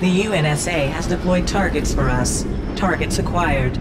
The UNSA has deployed targets for us. Targets acquired.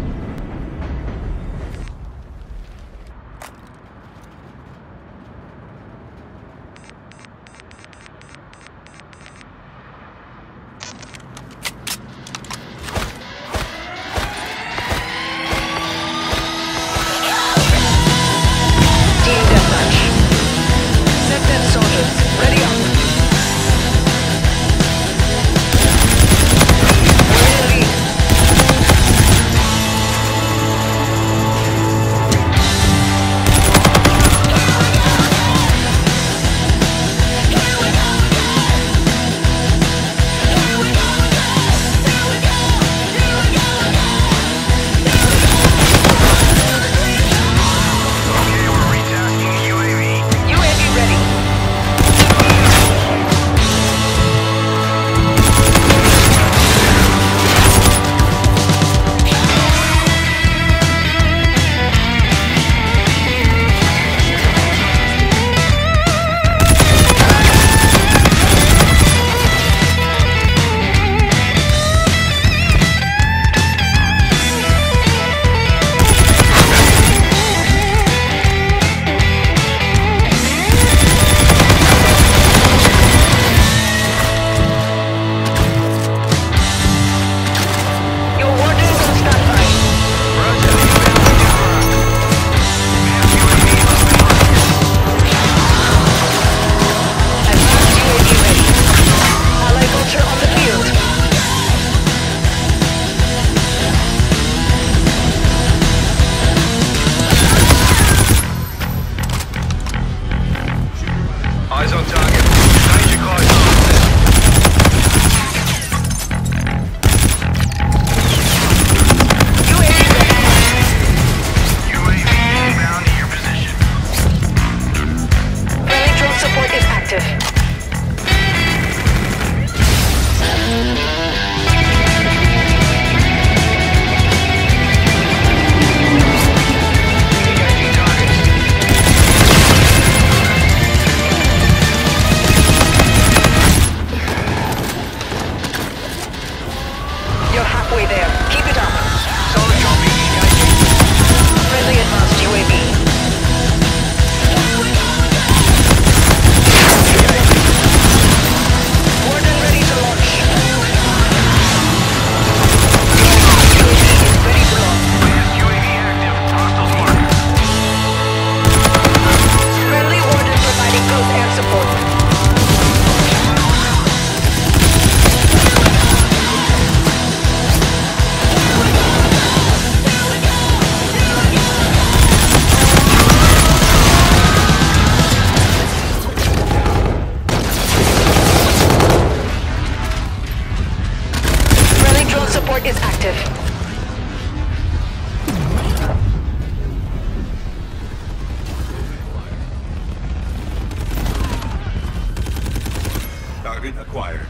Acquired.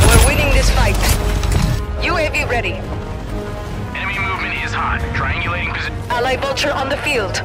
We're winning this fight. UAV ready. Enemy movement is hot. Triangulating position. Ally Vulture on the field.